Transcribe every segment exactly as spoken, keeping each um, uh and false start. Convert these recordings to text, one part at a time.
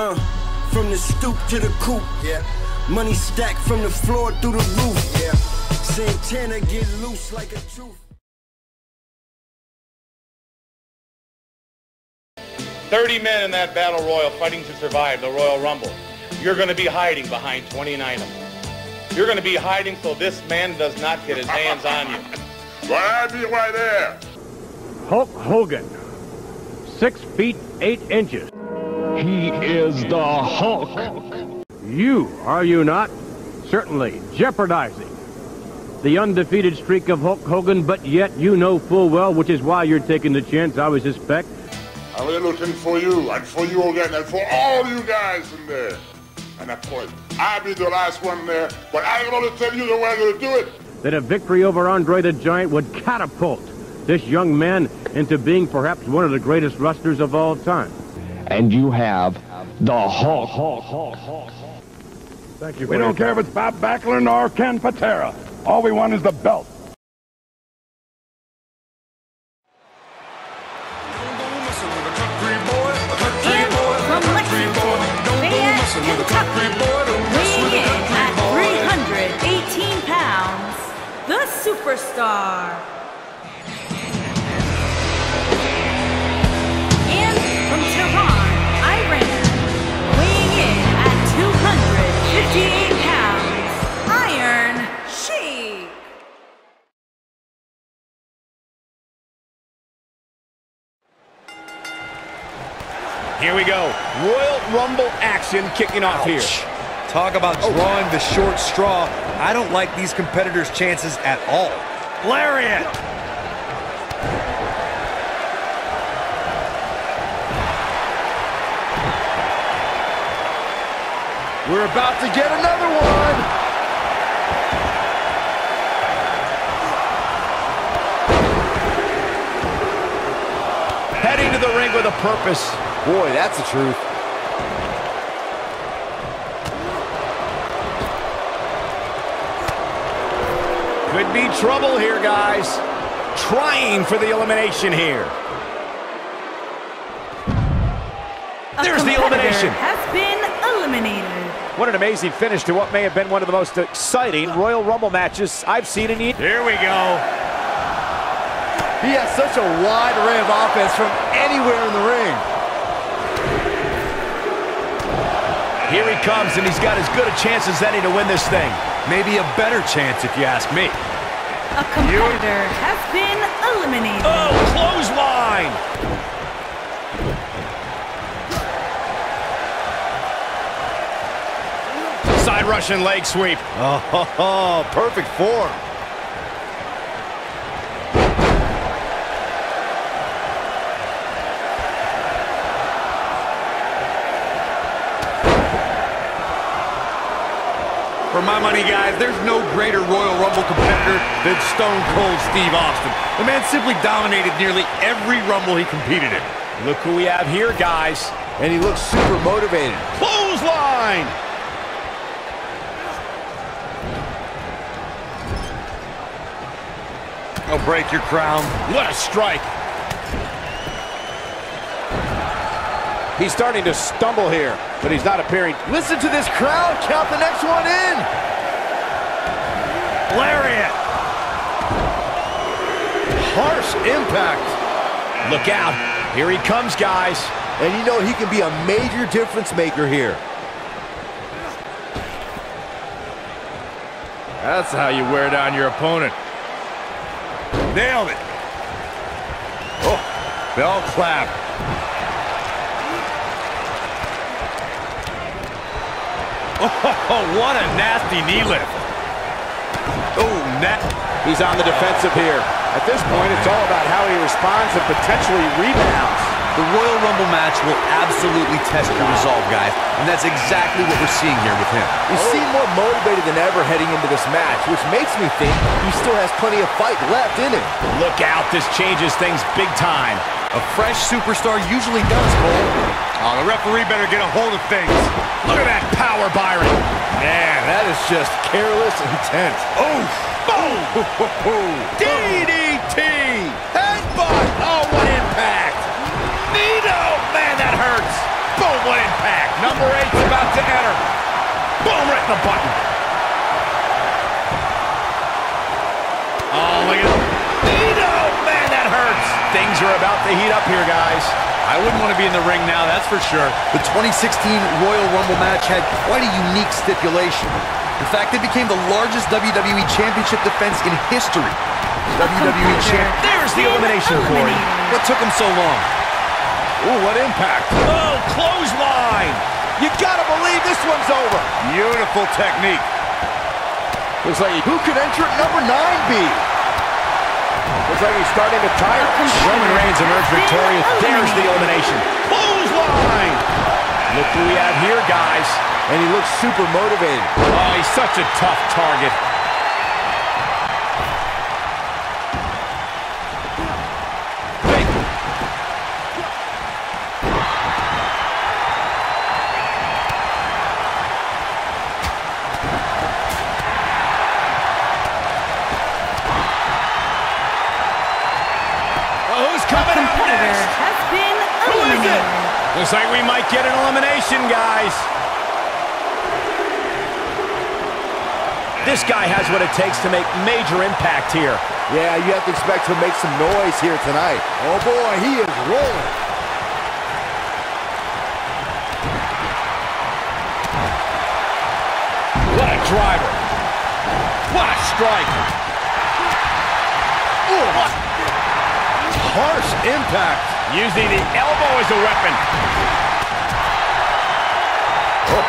Uh, from the stoop to the coop. Yeah. Money stacked from the floor through the roof. Yeah. Santana get loose like a tooth. thirty men in that battle royal fighting to survive the Royal Rumble. You're going to be hiding behind twenty-nine of them. You're going to be hiding so this man does not get his hands on you. Right, be right there. Hulk Hogan, six feet, eight inches. He is the Hulk. You, are you not, certainly jeopardizing the undefeated streak of Hulk Hogan, but yet you know full well, which is why you're taking the chance, I would suspect. I'm really looking for you, and for you again, and for all you guys in there. And of course, I'll be the last one there, but I'm going to tell you the way I'm going to do it. That a victory over Andre the Giant would catapult this young man into being perhaps one of the greatest wrestlers of all time. And you have the Hulk. Hulk, Hulk, Hulk, Hulk. Thank you. We don't care if it's Bob Backlund or Ken Patera. All we want is the belt. Superstar. And from Tehran, Iran, weighing in at two hundred fifty-eight pounds, Iron Sheik. Here we go. Royal Rumble action kicking off. Ouch. Here. Talk about drawing the short straw. I don't like these competitors' chances at all. Lariat! We're about to get another one! Heading to the ring with a purpose. Boy, that's the truth. Could be trouble here, guys. Trying for the elimination here. A There's the elimination. Has been eliminated. What an amazing finish to what may have been one of the most exciting Royal Rumble matches I've seen in years. Here we go. He has such a wide array of offense from anywhere in the ring. Here he comes, and he's got as good a chance as any to win this thing. Maybe a better chance, if you ask me. A competitor you. has been eliminated. Oh, clothesline! Side Russian leg sweep. Oh, ho, ho, perfect form. For my money, guys, there's no greater Royal Rumble competitor than Stone Cold Steve Austin. The man simply dominated nearly every Rumble he competed in. Look who we have here, guys. And he looks super motivated. Clothesline! He'll break your crown. What a strike. He's starting to stumble here, but he's not appearing. Listen to this crowd. Count the next one in. Lariat. Harsh impact. Look out. Here he comes, guys. And you know he can be a major difference maker here. That's how you wear down your opponent. Nailed it. Oh, bell clap. Oh, what a nasty knee lift. Oh, net. He's on the defensive here. At this point, it's all about how he responds and potentially rebounds. The Royal Rumble match will absolutely test your resolve, guys. And that's exactly what we're seeing here with him. He oh. seems more motivated than ever heading into this match, which makes me think he still has plenty of fight left in him. Look out. This changes things big time. A fresh superstar usually does, Cole. Oh, the referee better get a hold of things. Look at that power, Byron. Man, that is just careless intent. Oh, boom! D D T! Headbutt! Oh, what impact! Nito! Man, that hurts! Boom, what impact! Number eight's about to enter. Boom, right in the button. Oh, look at that. Tito, man, that hurts. Things are about to heat up here, guys. I wouldn't want to be in the ring now, that's for sure. The twenty sixteen Royal Rumble match had quite a unique stipulation. In fact, it became the largest W W E Championship defense in history. W W E Champ. There's the elimination, Corey. What took him so long? Ooh, what impact. Oh, clothesline. You gotta believe this one's over. Beautiful technique. Looks like he, who could enter at number nine be? Looks like he's starting to tire. Roman Reigns emerged victorious. There's the elimination. Clothesline. Look who we have here, guys. And he looks super motivated. Oh, he's such a tough target. Looks like we might get an elimination, guys. This guy has what it takes to make major impact here. Yeah, you have to expect him to make some noise here tonight. Oh, boy, he is rolling. What a driver. What a striker. Ooh, what? Harsh impact. Using the elbow as a weapon. Oh.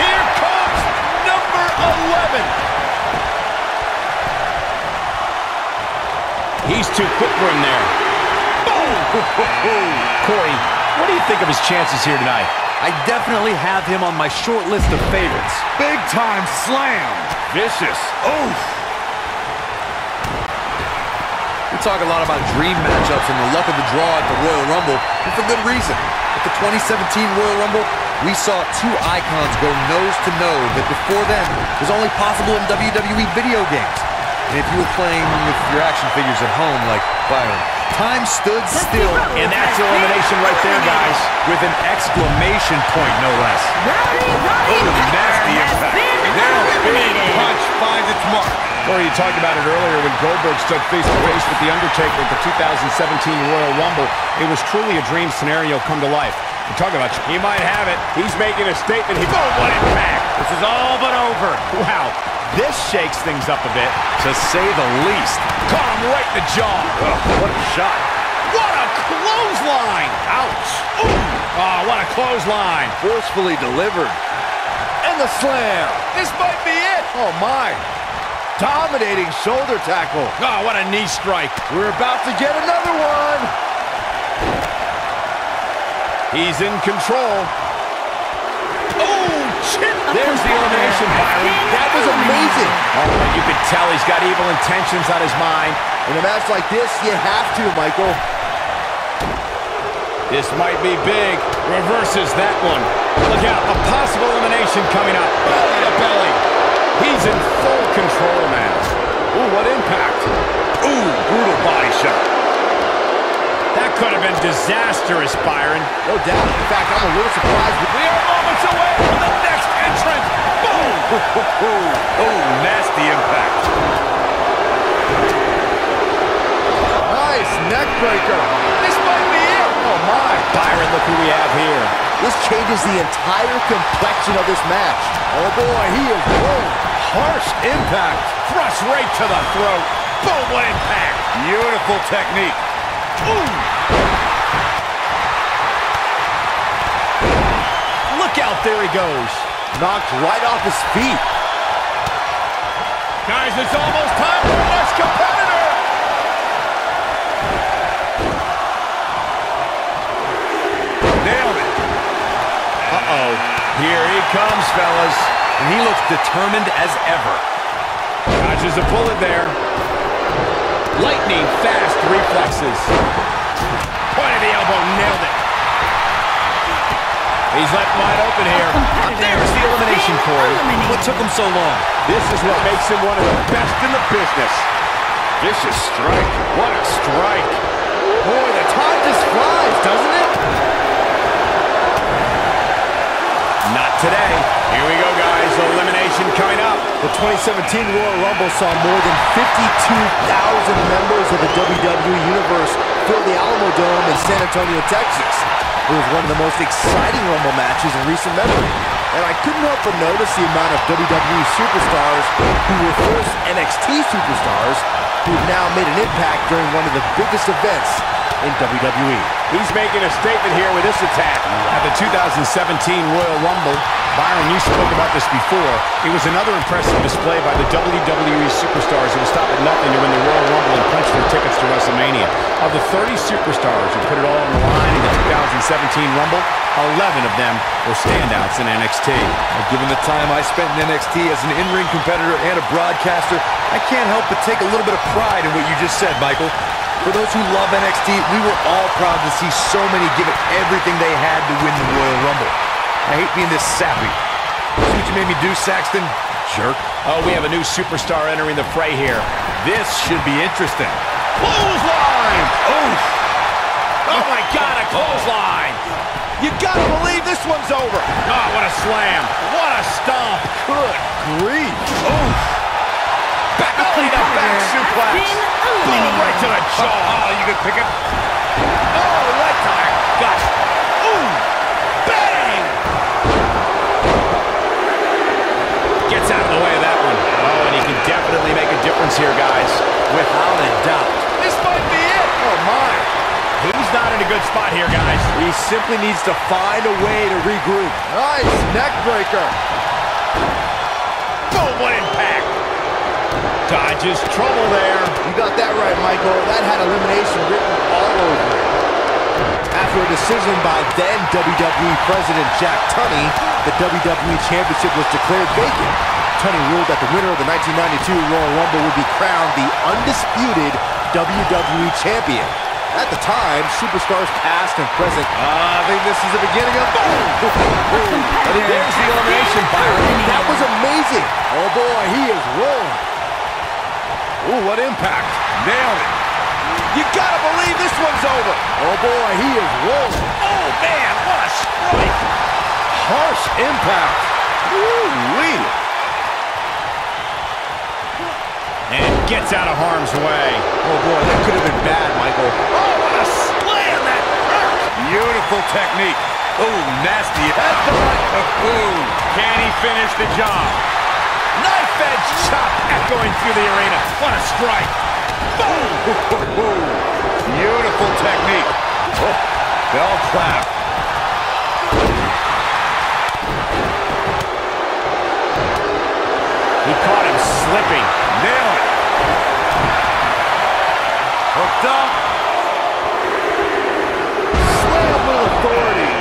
Here comes number eleven. He's too quick for him there. Boom! Corey, what do you think of his chances here tonight? I definitely have him on my short list of favorites. Big time slam. Vicious. Oof. We talk a lot about dream matchups and the luck of the draw at the Royal Rumble, and for good reason. At the twenty seventeen Royal Rumble, we saw two icons go nose to nose that before then was only possible in W W E video games. And if you were playing with your action figures at home like Byron, time stood still. And that's elimination right there, guys, with an exclamation point, no less. Oh, the nasty impact. Now, big punch finds its mark. Well, you talked about it earlier when Goldberg stood face-to-face with The Undertaker at the two thousand seventeen Royal Rumble. It was truly a dream scenario come to life. You talk about you. He might have it. He's making a statement. He won't want it back. This is all but over. Wow. This shakes things up a bit, to say the least. Caught him right in the jaw. Oh, what a shot. What a clothesline. Ouch. Ooh. Oh, what a clothesline. Forcefully delivered. And the slam. This might be it. Oh, my. Dominating shoulder tackle. Oh, what a knee strike. We're about to get another one. He's in control. Oh, shit. There's the elimination, Byron. That was amazing. Oh, you can tell he's got evil intentions on his mind. In a match like this, you have to, Michael. This might be big. Reverses that one. Look out, a possible elimination coming up. Belly to belly. He's in full control now. Ooh, what impact. Ooh, brutal body shot. That could have been disastrous, Byron. No doubt. In fact, I'm a little surprised. We are moments away from the next entrant. Boom! Oh, nasty impact. Nice neck breaker. This might be it. Oh, my. Byron, look who we have here. This changes the entire complexion of this match. Oh, boy, he is rolling. Harsh impact. Thrust right to the throat. Boom, what impact. Beautiful technique. Ooh. Look out, there he goes. Knocked right off his feet. Guys, it's almost time for the next competitor. Nailed it. Uh-oh. Here he comes, fellas. And he looks determined as ever. Dodges a bullet there. Lightning fast reflexes. Point of the elbow, nailed it. He's left wide open here. There's the elimination, Corey. What took him so long? This is what makes him one of the best in the business. Vicious strike. What a strike. Boy, the time just flies, doesn't it? twenty seventeen Royal Rumble saw more than fifty-two thousand members of the W W E Universe fill the Alamo Dome in San Antonio, Texas. It was one of the most exciting Rumble matches in recent memory. And I couldn't help but notice the amount of W W E superstars who were first N X T superstars who've now made an impact during one of the biggest events in W W E. He's making a statement here with this attack. At the two thousand seventeen Royal Rumble, Byron, you spoke about this before. It was another impressive display by the W W E superstars who will stop at nothing to win the Royal Rumble and punch their tickets to WrestleMania. Of the thirty superstars who put it all on the line in the two thousand seventeen Rumble, eleven of them were standouts in N X T. Given the time I spent in N X T as an in-ring competitor and a broadcaster, I can't help but take a little bit of pride in what you just said, Michael. For those who love N X T, we were all proud to see so many give it everything they had to win the Royal Rumble. I hate being this sappy. See what you made me do, Saxton? Jerk. Oh, we have a new superstar entering the fray here. This should be interesting. Clothesline! Oof! Oh, my God, a clothesline! You gotta believe this one's over. Oh, what a slam. What a stomp. Good grief. Oof! Back-alley to back suplex. Boom, right to the jaw. Oh, you can pick it. Oh, right to the gut. Ooh, bang! Gets out of the way of that one. Oh, and he can definitely make a difference here, guys. Without a doubt. This might be it. Oh, my. He's not in a good spot here, guys. He simply needs to find a way to regroup. Nice neck breaker. Boom, what impact. Dodges trouble there. You got that right, Michael. That had elimination written all over it. After a decision by then W W E President Jack Tunney, the W W E Championship was declared vacant. Tunney ruled that the winner of the nineteen ninety-two Royal Rumble would be crowned the undisputed W W E Champion. At the time, superstars past and present. Uh, I think this is the beginning of... Boom! Boom. And there's the elimination, Byron. That was amazing. Oh, boy, he is rolling. Ooh, what impact. Nailed it. You gotta believe this one's over. Oh, boy, he is rolling. Oh, man, what a strike. Harsh impact. Woo-wee. And gets out of harm's way. Oh, boy, that could have been bad, Michael. Oh, what a slam that hurt. Beautiful technique. Oh, nasty. That's the right. Boom. Can he finish the job? Knife-edge chop echoing through the arena. What a strike. Boom! Beautiful technique. Oh, bell clap. He caught him slipping. Nailed it. Hooked up. Slam with authority.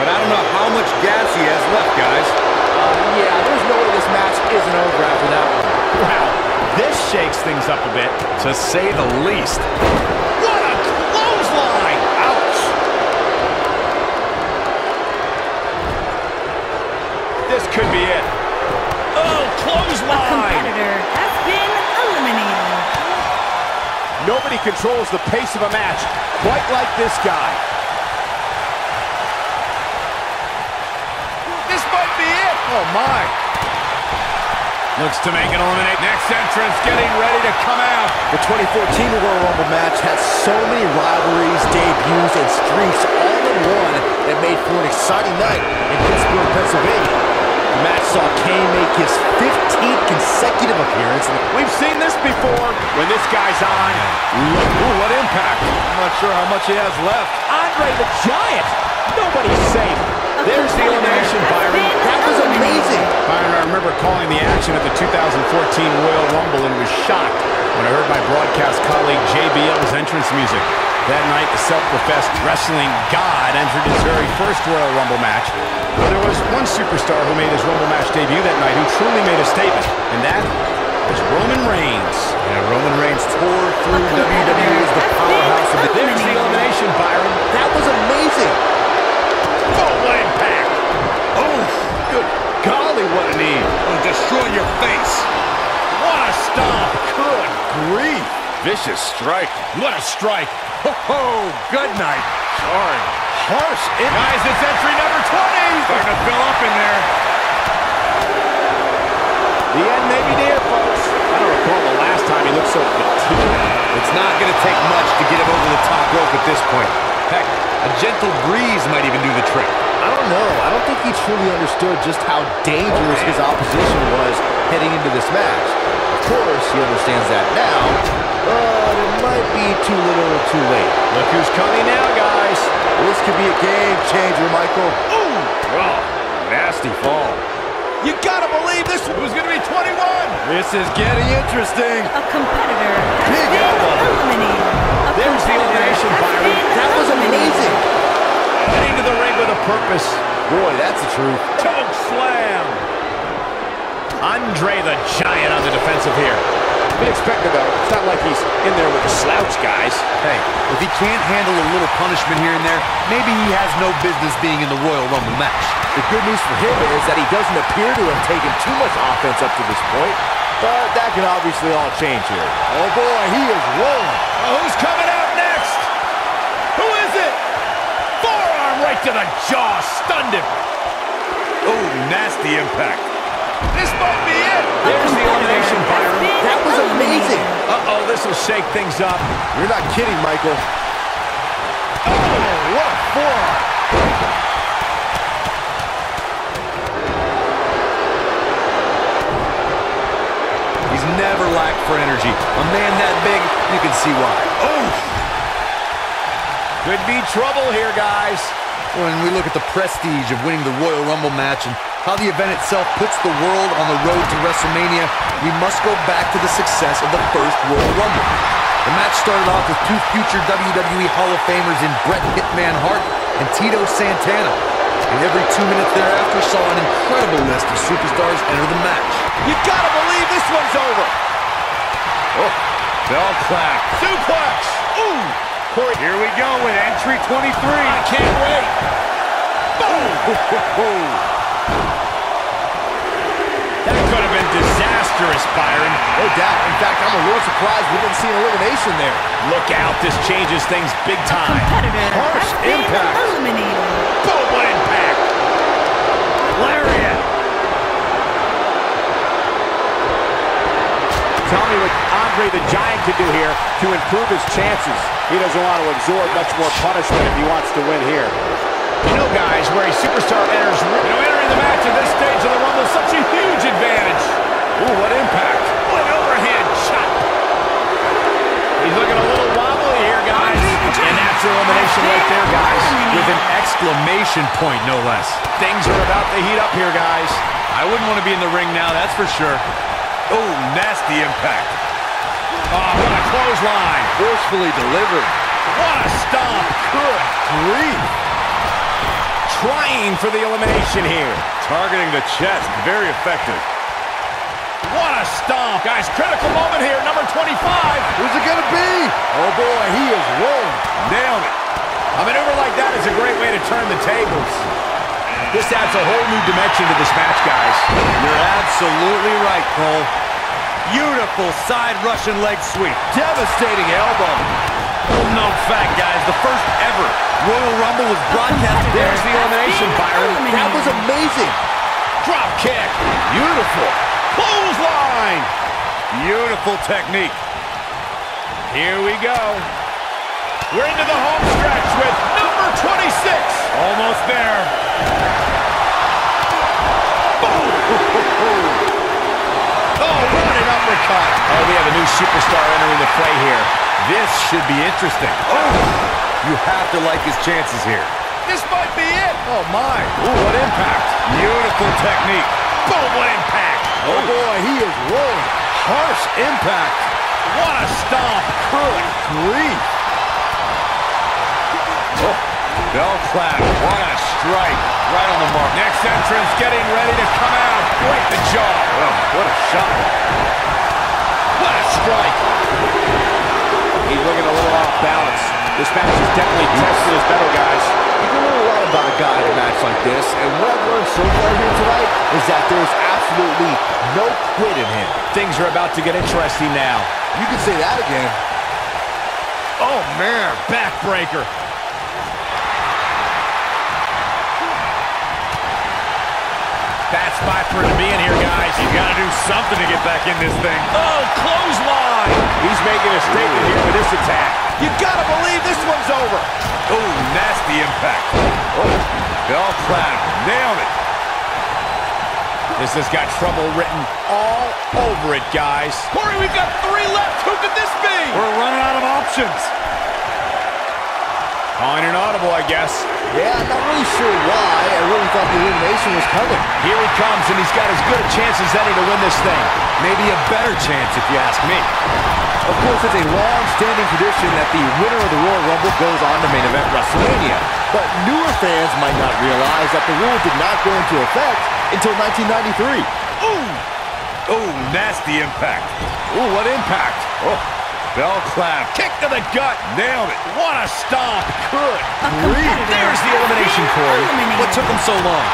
But I don't know how much gas he has left, guys. Yeah, there's no way this match isn't over after that one. Wow, this shakes things up a bit, to say the least. What a clothesline! Ouch! This could be it. Oh, clothesline! A competitor has been eliminated. Nobody controls the pace of a match quite like this guy. Oh, my. Looks to make it eliminate. Next entrance getting ready to come out. The twenty fourteen Royal Rumble match had so many rivalries, debuts, and streaks all in one that made for an exciting night in Pittsburgh, Pennsylvania. The match saw Kane make his fifteenth consecutive appearance. We've seen this before. When this guy's on, look, ooh, what impact. I'm not sure how much he has left. Andre the Giant. Nobody's safe. There's the elimination, Byron. That was amazing. Byron, I remember calling the action at the two thousand fourteen Royal Rumble and was shocked when I heard my broadcast colleague J B L's entrance music. That night, the self-professed wrestling god entered his very first Royal Rumble match. But there was one superstar who made his Rumble match debut that night who truly made a statement, and that was Roman Reigns. Yeah, Roman Reigns tore through W W E as the powerhouse of the day. There's the elimination, Byron. That was amazing. Oh, what impact! Oh, good golly, what a knee! It'll destroy your face! What a stomp! Good grief! Vicious strike! What a strike! Ho ho! Good night! Sorry! Harsh impact! Guys, it's entry number twenty! Starting to fill up in there! The end may be near, folks. I don't recall the last time he looked so fatigued. It's not going to take much to get him over the top rope at this point. Heck, a gentle breeze might even do the trick. I don't know. I don't think he truly understood just how dangerous his opposition was heading into this match. Of course, he understands that now, but it might be too little or too late. Look who's coming now, guys. This could be a game changer, Michael. Ooh! Wow, nasty fall. You gotta believe this was gonna be twenty-one. This is getting interesting. A competitor has Big been elbow. eliminated. A There's the elimination, Byron. That was amazing. Heading to the ring with a purpose. Boy, that's the truth. Choke slam. Andre the Giant on the defensive here. Be expected though. It's not like he's in there with a slouch, guys. Hey, if he can't handle a little punishment here and there, maybe he has no business being in the Royal Rumble match. The good news for him is that he doesn't appear to have taken too much offense up to this point, but that can obviously all change here. Oh boy, he is rolling. Oh, who's coming out next? Who is it? Forearm right to the jaw, stunned him. Oh, nasty impact. This might be it. There's the elimination, Byron. That was amazing. Uh-oh, this will shake things up. You're not kidding, Michael. Oh, what a forearm. Never lack for energy. A man that big, you can see why. Oh! Could be trouble here, guys. When we look at the prestige of winning the Royal Rumble match and how the event itself puts the world on the road to WrestleMania, we must go back to the success of the first Royal Rumble. The match started off with two future W W E Hall of Famers in Bret Hitman Hart and Tito Santana. And every two minutes thereafter saw an incredible list of superstars enter the match. You gotta believe this one's over. Oh, bell clack. Suplex. Ooh. Corey. Here we go with entry twenty-three. I can't wait. Boom. That could have been disastrous, Byron. No doubt. In fact, I'm a little surprised we didn't see an elimination there. Look out. This changes things big time. Harsh impact. Boom. What impact. Lariat. Tell me what Andre the Giant could do here to improve his chances. He doesn't want to absorb much more punishment if he wants to win here. You know, guys, where a superstar enters, you know, entering the match at this stage of the Rumble is such a huge advantage. Ooh, what impact. What an overhand shot. He's looking a little wobbly here, guys. And that's elimination right there, guys. With an exclamation point, no less. Things are about to heat up here, guys. I wouldn't want to be in the ring now, that's for sure. Oh, nasty impact. Oh, what a clothesline. Forcefully delivered. What a stomp. Good grief. Trying for the elimination here. Targeting the chest. Very effective. What a stomp. Guys, critical moment here. Number twenty-five. Who's it going to be? Oh, boy, he is rolling. Nailed it. A maneuver like that is a great way to turn the tables. This adds a whole new dimension to this match, guys. You're absolutely right, Cole. Beautiful side Russian leg sweep. Devastating elbow. No fact, guys. The first ever Royal Rumble was broadcasted. There's the elimination, Byron. That was amazing. Drop kick. Beautiful. Clothesline. Beautiful technique. Here we go. We're into the home stretch with number twenty-six. Almost there. Boom. Oh, what an uppercut. Oh, we have a new superstar entering the fray here. This should be interesting. Oh, you have to like his chances here. This might be it. Oh, my. Ooh, what impact. Beautiful technique. Boom, what impact. Oh, boy, he is rolling. Harsh impact. What a stomp. Good grief. Oh, bell clap. What a strike. Right on the mark. Next entrance getting ready to come out. Break the jaw. Oh, what a shot. What a strike. He's looking a little off balance. This match is definitely tested his metal, guys. You can learn a lot about a guy in a match like this, and what I've learned so far here tonight is that there is absolutely no quit in him. Things are about to get interesting now. You can say that again. Oh, man. Backbreaker. That's spot for him to be in here, guys. You've got to do something to get back in this thing. Oh, clothesline! He's making a statement here with this attack. You've got to believe this one's over. Oh, nasty impact. Oh, Bell Platt nailed it. This has got trouble written all over it, guys. Corey, we've got three left. Who could this be? We're running out of options. Calling an audible, I guess. Yeah, I'm not really sure why. I really thought the elimination was coming. Here he comes, and he's got as good a chance as any to win this thing. Maybe a better chance, if you ask me. Of course, it's a long-standing tradition that the winner of the Royal Rumble goes on to main event WrestleMania. But newer fans might not realize that the rule did not go into effect until nineteen ninety-three. Ooh! Ooh, nasty impact. Ooh, what impact. Oh. Bell clap, kick to the gut, nailed it. What a stomp, good grief. There's the elimination, Corey. What took him so long?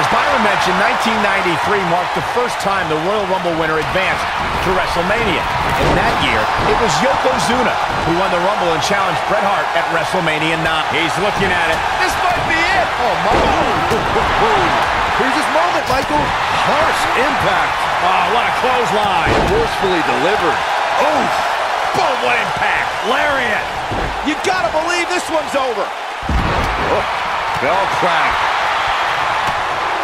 As Byron mentioned, nineteen ninety-three marked the first time the Royal Rumble winner advanced to WrestleMania. In that year, it was Yokozuna who won the Rumble and challenged Bret Hart at WrestleMania nine. He's looking at it. This might be it. Oh, my. Here's his moment, Michael. Harsh impact. Oh, what a clothesline. Forcefully delivered. Oh. Boom, what impact. Lariat. You gotta believe this one's over. Oh, bell clap.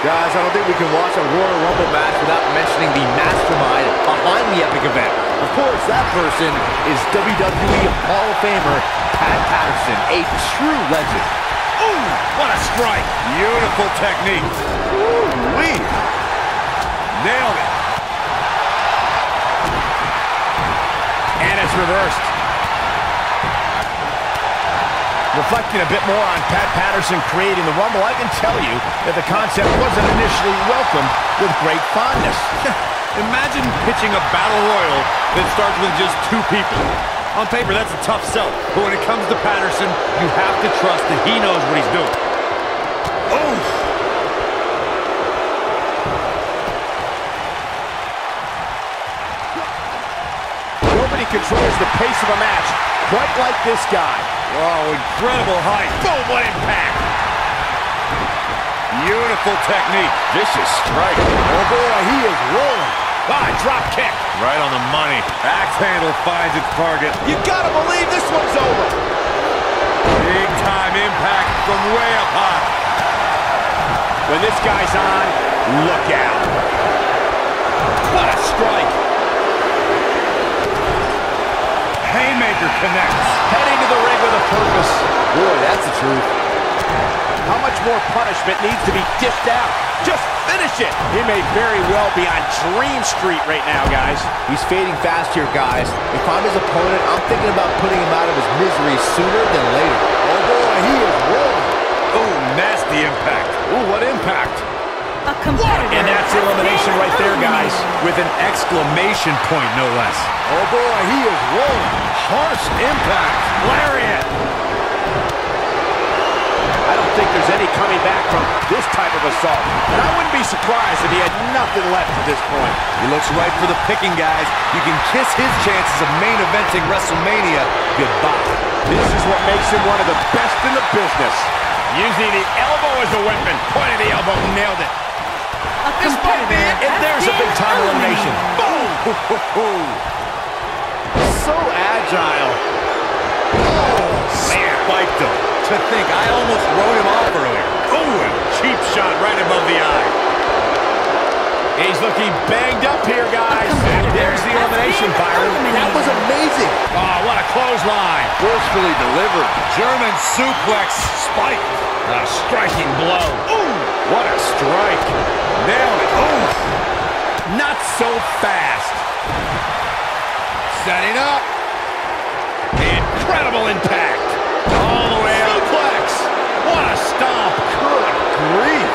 Guys, I don't think we can watch a Royal Rumble match without mentioning the mastermind behind the epic event. Of course, that person is W W E Hall of Famer Pat Patterson, a true legend. Ooh, what a strike. Beautiful technique. Ooh-wee. Nailed it. It's reversed. Reflecting a bit more on Pat Patterson creating the Rumble, I can tell you that the concept wasn't initially welcomed with great fondness. Imagine pitching a battle royal that starts with just two people. On paper, that's a tough sell, but when it comes to Patterson, you have to trust that he knows what he's doing. Oh! Controls the pace of a match quite like this guy. Wow, incredible height. Boom, what impact. Beautiful technique. Vicious strike. Oh boy, he is rolling. Ah, drop kick. Right on the money. Axe handle finds its target. You gotta believe this one's over. Big time impact from way up high. When this guy's on, look out. What a strike. Haymaker connects. Heading to the ring with a purpose. Boy, that's the truth. How much more punishment needs to be dished out? Just finish it. He may very well be on Dream Street right now, guys. He's fading fast here, guys. If I'm his opponent, I'm thinking about putting him out of his misery sooner than later. Oh, boy, he is rolling. Oh, nasty impact. Oh, what impact. A competitor. And that's elimination right there, guys. With an exclamation point, no less. Oh, boy, he is rolling. Harsh impact. Lariat. I don't think there's any coming back from this type of assault. And I wouldn't be surprised if he had nothing left at this point. He looks right for the picking, guys. You can kiss his chances of main eventing WrestleMania goodbye. This is what makes him one of the best in the business. Using the elbow as a weapon. Pointed the elbow, nailed it. This might be it. And there's a big time elimination. Boom! So agile. Oh, spiked him. To think, I almost rode him off earlier. Ooh, a cheap shot right above the eye. He's looking banged up here, guys. And there's the elimination, Byron. That was amazing. Oh, what a clothesline. Forcefully delivered. German suplex spiked. A striking blow. Ooh, what a strike. Nailed it. Ooh, not so fast. Setting up. Incredible impact. All the way up. Suplex. What a stomp. Good grief.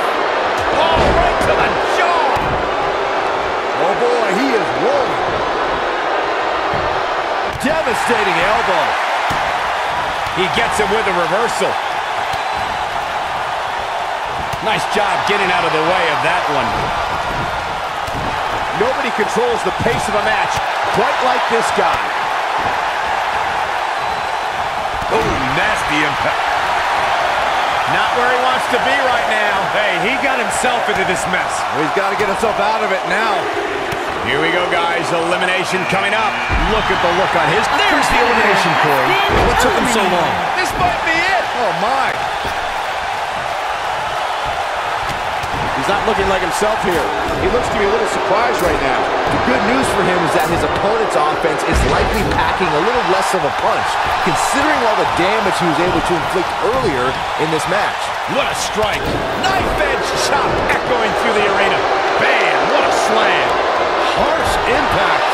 Oh, right to the jaw. Oh, boy, he is rolling. Devastating elbow. He gets him with a reversal. Nice job getting out of the way of that one. Nobody controls the pace of a match quite like this guy. Oh, nasty impact. Not where he wants to be right now. Hey, he got himself into this mess. He's got to get himself out of it now. Here we go, guys. Elimination coming up. Look at the look on his. There's the elimination, Corey. What took him so long? This might be it. Oh, my. He's not looking like himself here. He looks to be a little surprised right now. The good news for him is that his opponent's offense is likely packing a little less of a punch, considering all the damage he was able to inflict earlier in this match. What a strike. Knife-edge chop echoing through the arena. Bam! What a slam. Harsh impact.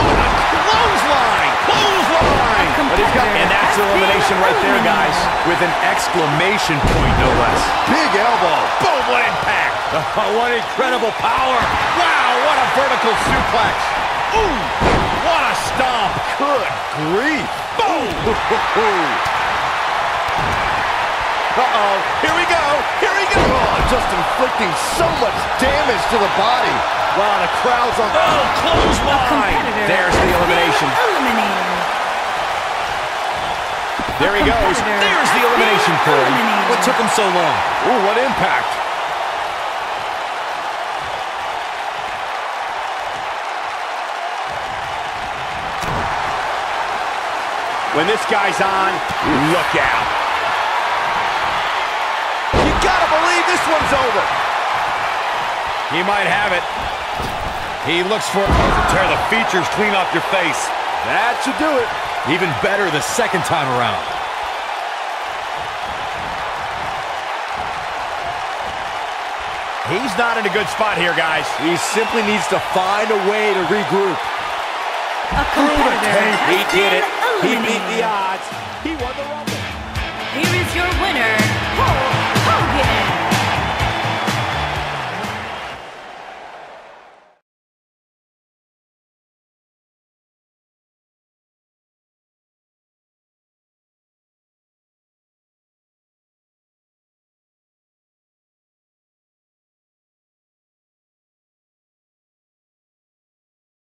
What a clothesline! Clothesline! But he's got, and that's elimination right there, guys. With an exclamation point, no less. Big elbow. Boom, what impact. Oh, what incredible power. Wow, what a vertical suplex. Ooh, what a stomp. Good grief. Boom. Uh-oh, here we go. Here we go. Oh, just inflicting so much damage to the body. Wow, the crowd's on. Oh, close line. There's the elimination. Eliminated. There he goes. There's the elimination, Corey. What took him so long? Ooh, what impact. When this guy's on, look out. You gotta believe this one's over. He might have it. He looks for it to tear the features clean off your face. That should do it. Even better the second time around. He's not in a good spot here, guys. He simply needs to find a way to regroup. A competitor. He did it. He beat the odds. He won the